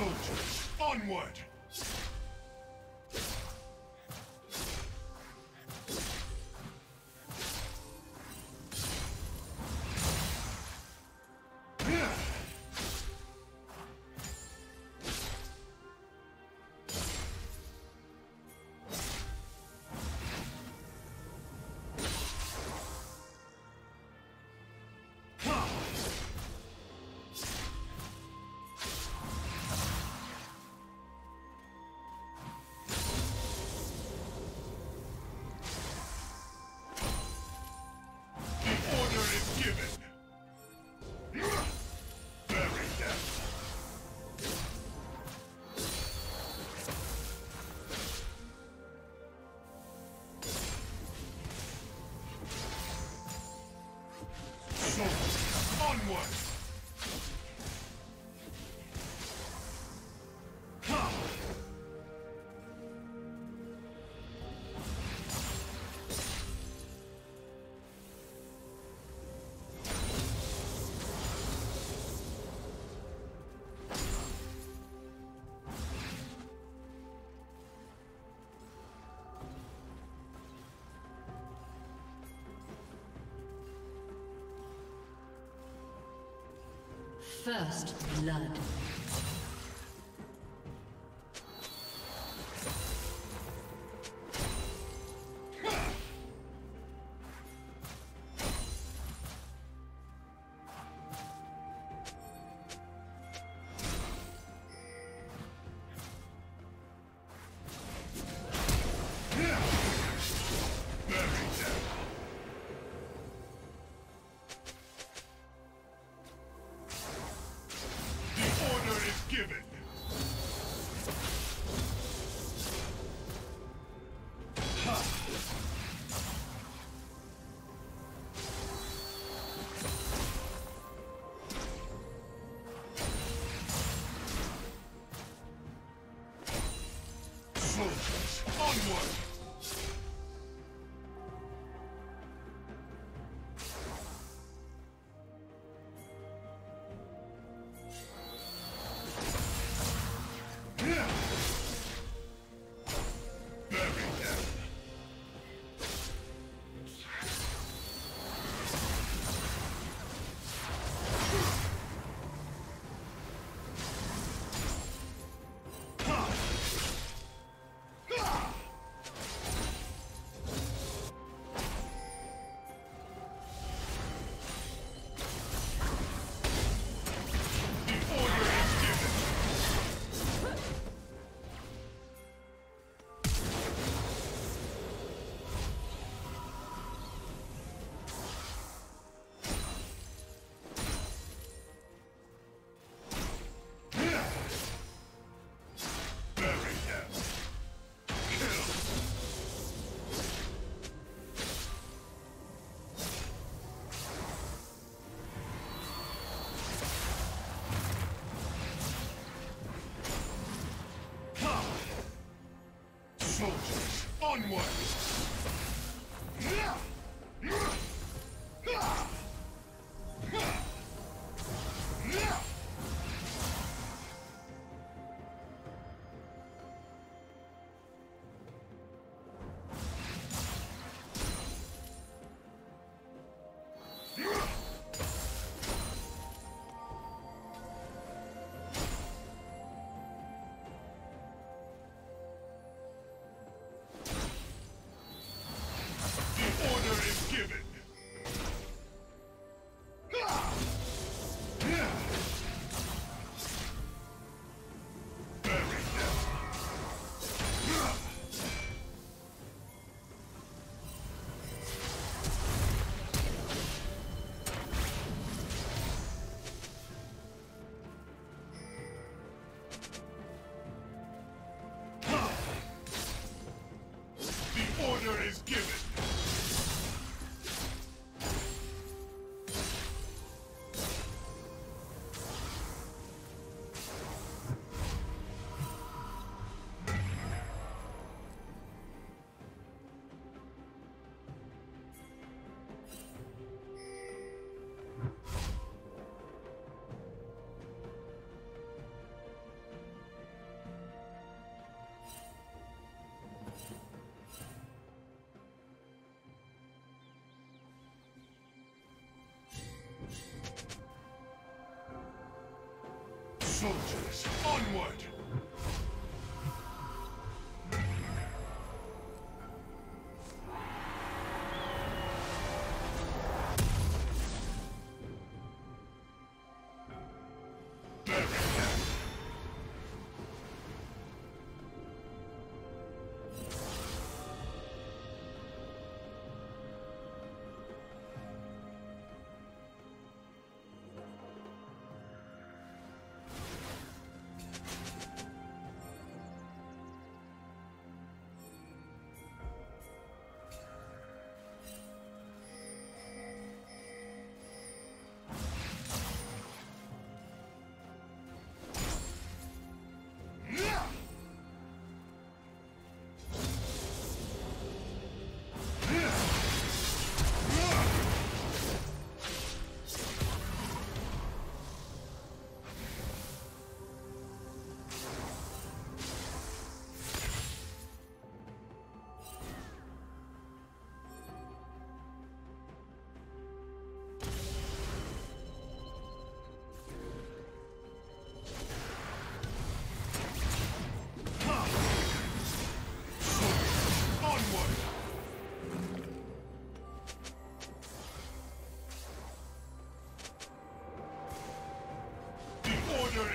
Soldiers, onward! Onward! First blood. Onward! Soldiers, onward! Soldiers, onward!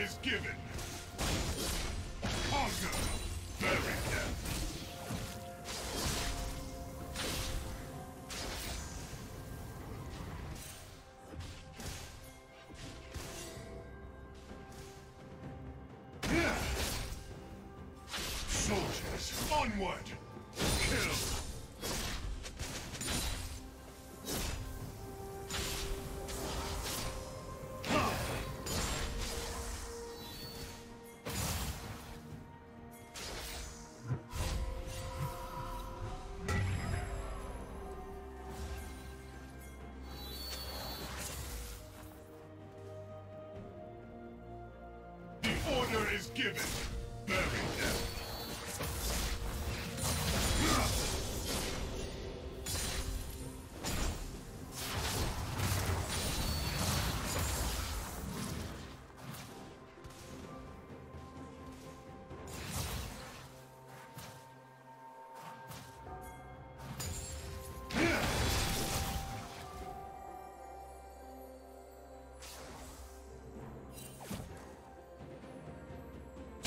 Is given. Conquer. Bury them. Yeah. Soldiers, onward. Kill. Order is given. Bury them.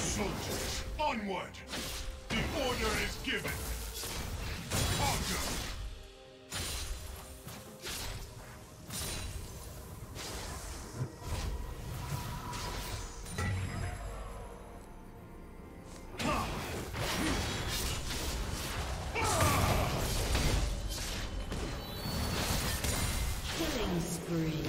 Soldiers, onward! The order is given! Conquer! Killing spree.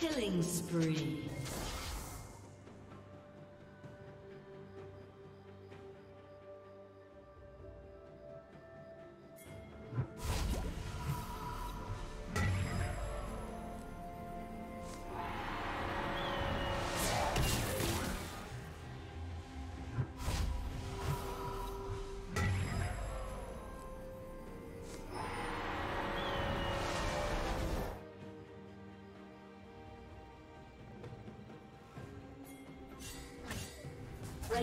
Killing spree. The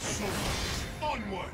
Soldiers, onward!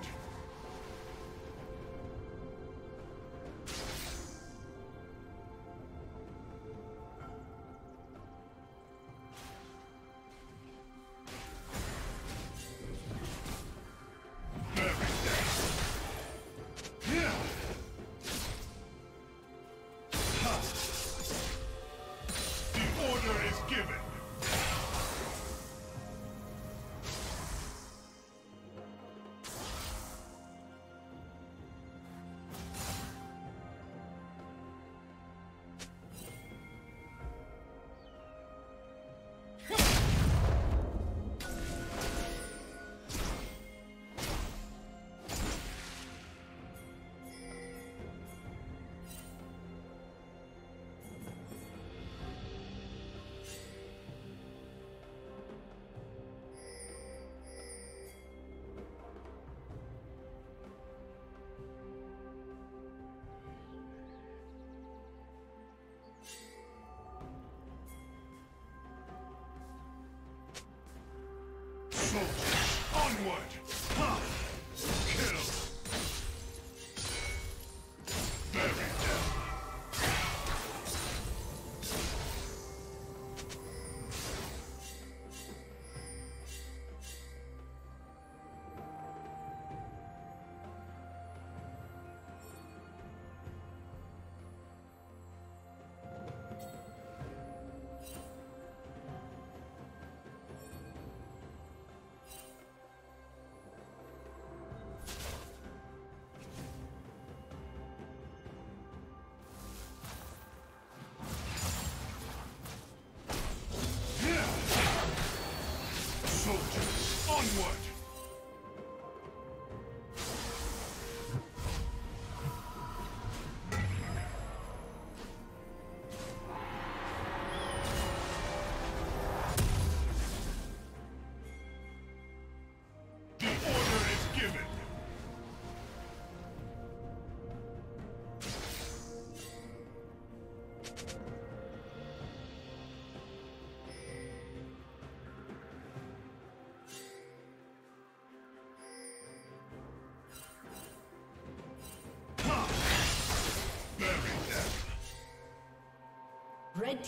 Red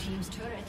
Team's turret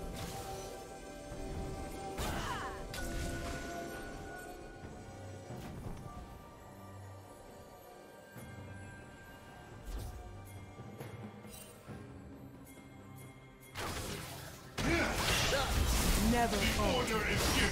Never the order is given.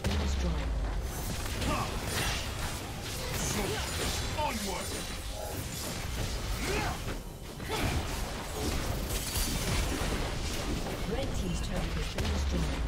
been destroyed. So, onward! Red Team's turret has been destroyed.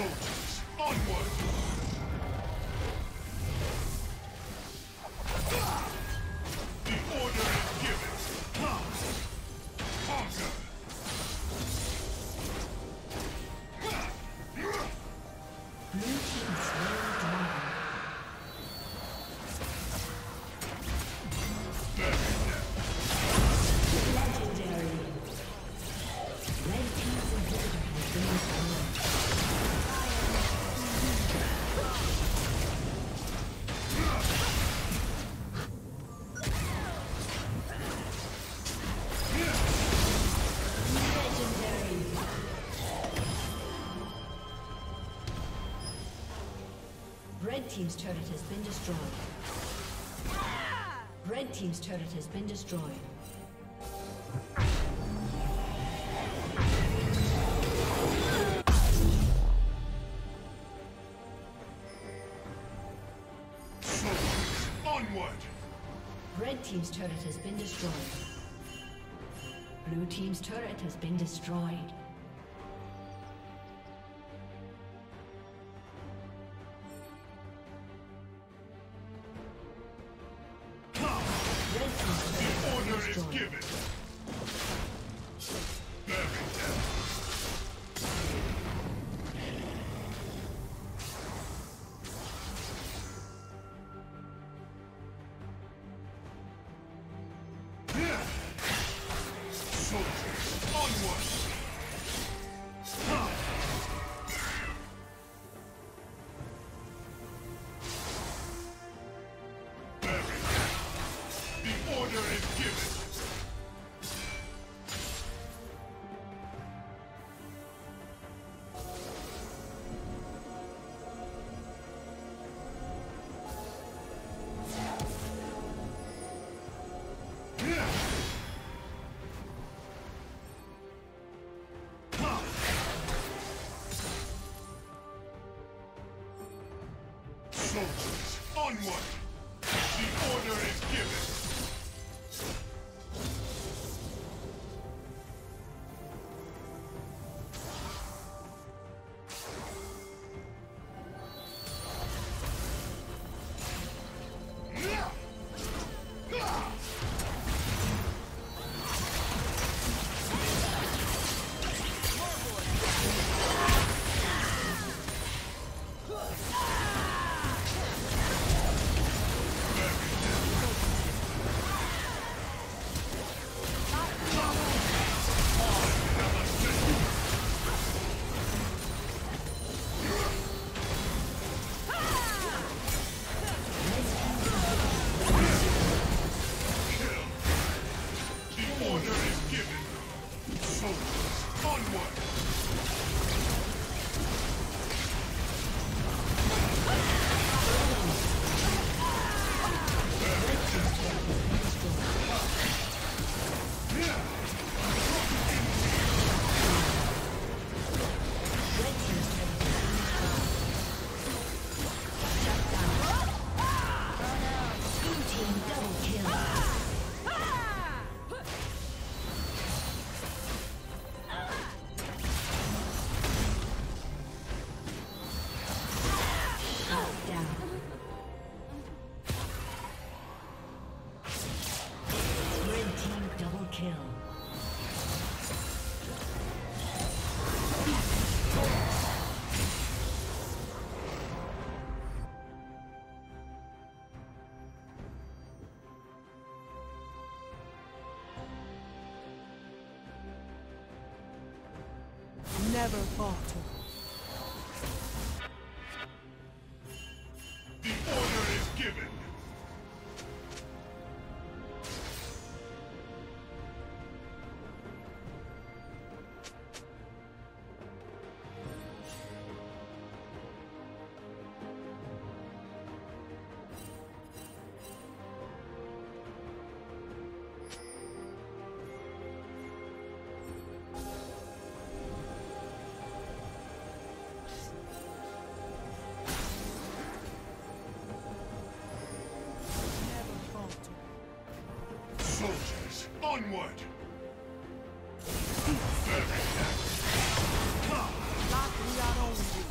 soldiers, onward! Red team's turret has been destroyed. Red team's turret has been destroyed. Soldiers, onward! Red team's turret has been destroyed. Blue team's turret has been destroyed. Soldiers, onward! The order is given! Never fought. The order is given. Soldiers, onward! Perfect! Come! Lock me out over you!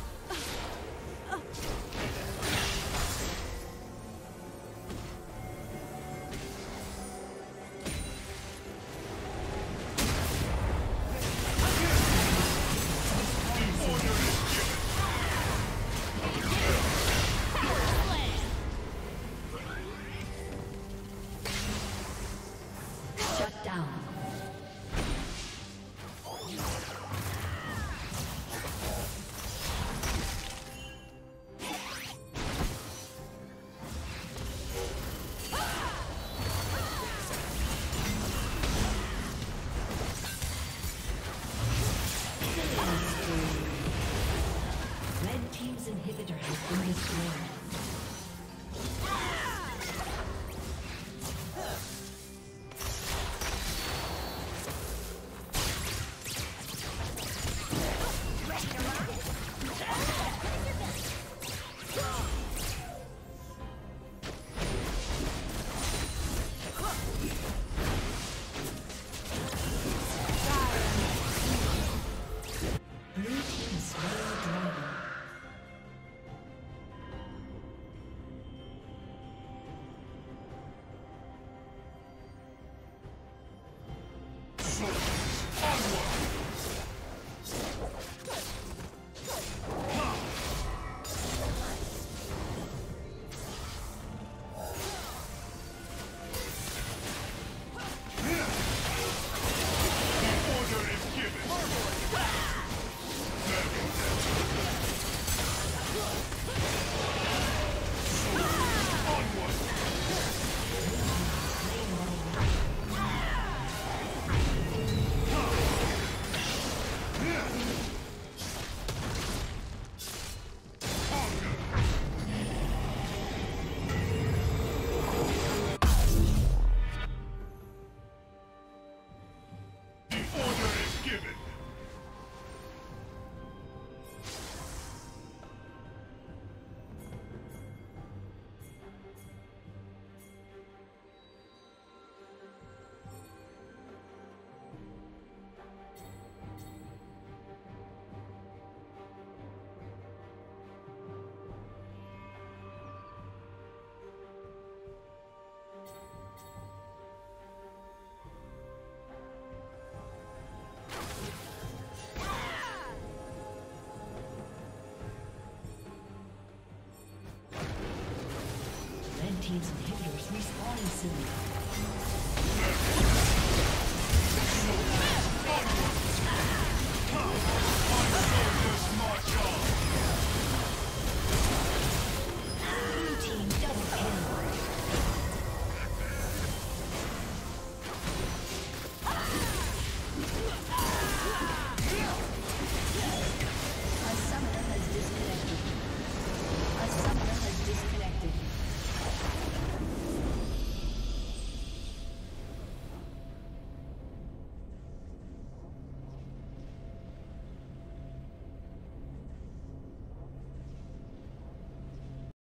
Team's inhibitors respawning soon.